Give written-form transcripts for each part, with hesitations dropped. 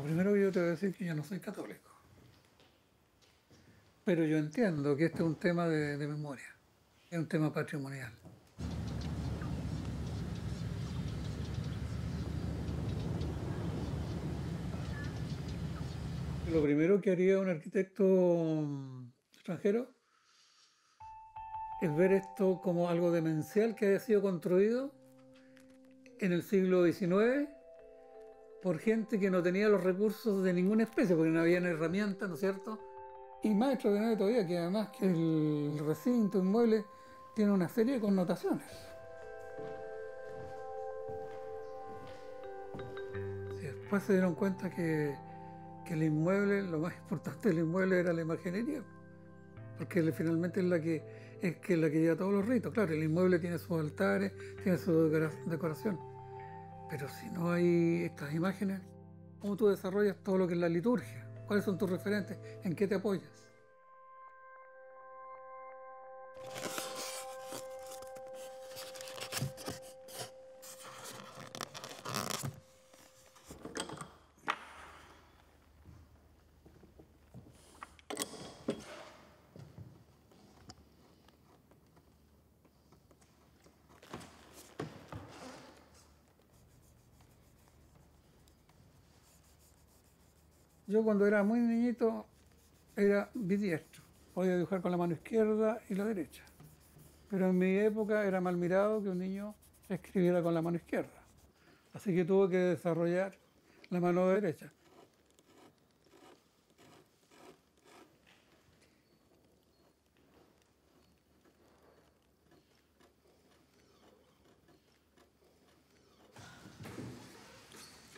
Lo primero que yo te voy a decir es que yo no soy católico. Pero yo entiendo que este es un tema de memoria, es un tema patrimonial. Lo primero que haría un arquitecto extranjero es ver esto como algo demencial que haya sido construido en el siglo XIX por gente que no tenía los recursos de ninguna especie, porque no habían herramientas, ¿no es cierto? Y más extraordinario todavía, que además que el recinto inmueble tiene una serie de connotaciones. Y después se dieron cuenta que el inmueble, lo más importante del inmueble era la imaginería, porque finalmente es la que lleva todos los ritos. Claro, el inmueble tiene sus altares, tiene su decoración, pero si no hay estas imágenes, ¿cómo tú desarrollas todo lo que es la liturgia? ¿Cuáles son tus referentes? ¿En qué te apoyas? Yo cuando era muy niñito era bidiestro, podía dibujar con la mano izquierda y la derecha. Pero en mi época era mal mirado que un niño escribiera con la mano izquierda. Así que tuve que desarrollar la mano derecha.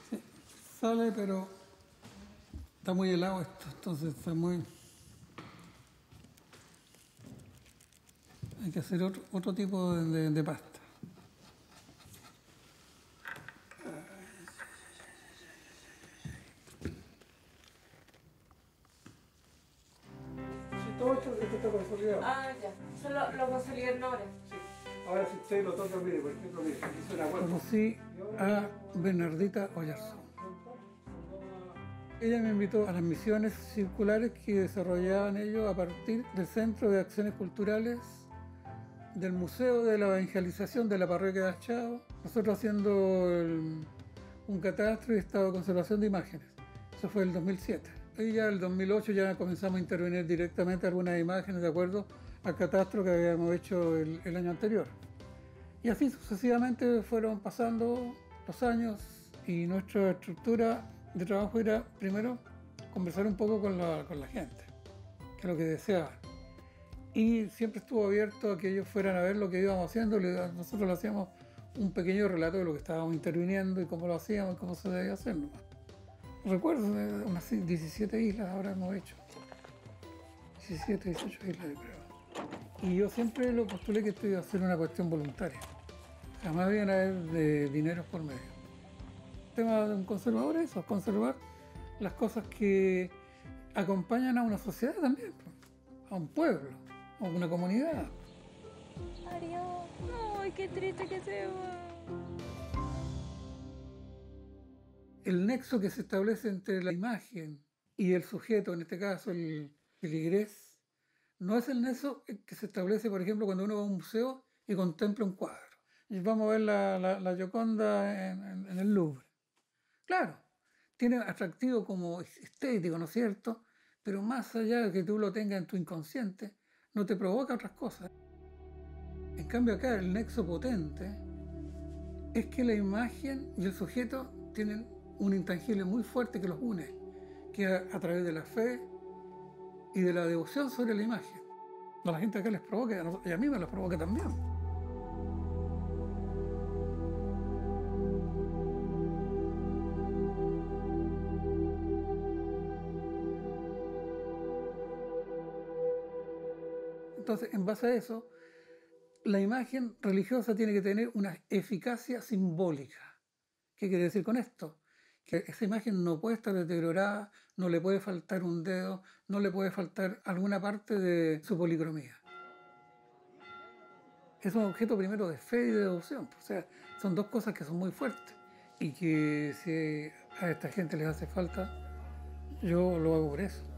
Sí, sale, pero... está muy helado esto, entonces está muy... hay que hacer otro tipo de pasta. Si todo esto está consolidado. Ah, ya. Solo lo consolidan ahora. Sí. Ahora si ustedes lo tocan, mire, por ejemplo, mire, aquí suena bueno. Conocí a Bernardita Oyarzún. Ella me invitó a las misiones circulares que desarrollaban ellos a partir del Centro de Acciones Culturales del Museo de la Evangelización de la Parroquia de. Nosotros haciendo un catastro y estado de conservación de imágenes. Eso fue el 2007. Y ya el 2008 ya comenzamos a intervenir directamente algunas imágenes de acuerdo al catastro que habíamos hecho el año anterior. Y así sucesivamente fueron pasando los años y nuestra estructura de trabajo era, primero, conversar un poco con la gente, que es lo que deseaban. Y siempre estuvo abierto a que ellos fueran a ver lo que íbamos haciendo. Nosotros le hacíamos un pequeño relato de lo que estábamos interviniendo y cómo lo hacíamos y cómo se debía hacer nomás. Recuerdo, unas 17 islas ahora hemos hecho. 17, 18 islas de prueba. Y yo siempre lo postulé que esto iba a ser una cuestión voluntaria. Jamás iban a haber de dineros por medio. El tema de un conservador es eso, conservar las cosas que acompañan a una sociedad también, a un pueblo, a una comunidad. Adiós. ¡Ay, qué triste que se va! El nexo que se establece entre la imagen y el sujeto, en este caso el filigrés, no es el nexo que se establece, por ejemplo, cuando uno va a un museo y contempla un cuadro. Y vamos a ver la Gioconda en el Louvre. Claro, tiene atractivo como estético, ¿no es cierto? Pero más allá de que tú lo tengas en tu inconsciente, no te provoca otras cosas. En cambio acá el nexo potente es que la imagen y el sujeto tienen un intangible muy fuerte que los une, que a través de la fe y de la devoción sobre la imagen. A la gente acá les provoca, y a mí me los provoca también. Entonces, en base a eso, la imagen religiosa tiene que tener una eficacia simbólica. ¿Qué quiere decir con esto? Que esa imagen no puede estar deteriorada, no le puede faltar un dedo, no le puede faltar alguna parte de su policromía. Es un objeto primero de fe y de devoción, o sea, son dos cosas que son muy fuertes. y que si a esta gente les hace falta, yo lo hago por eso.